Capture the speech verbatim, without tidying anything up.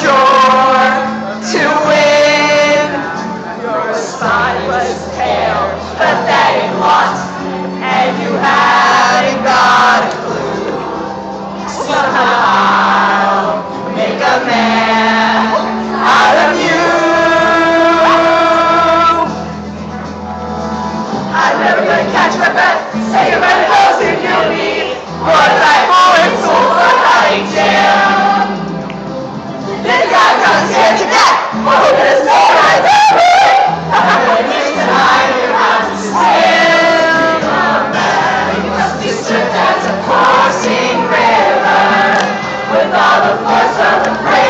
sure to win. Your side was pale, pathetic lot, and you hadn't got a clue. Somehow make a man out of you. I'm never gonna catch my breath. Say your breath, close and you'll be what I forward souls on high jam. All the force of the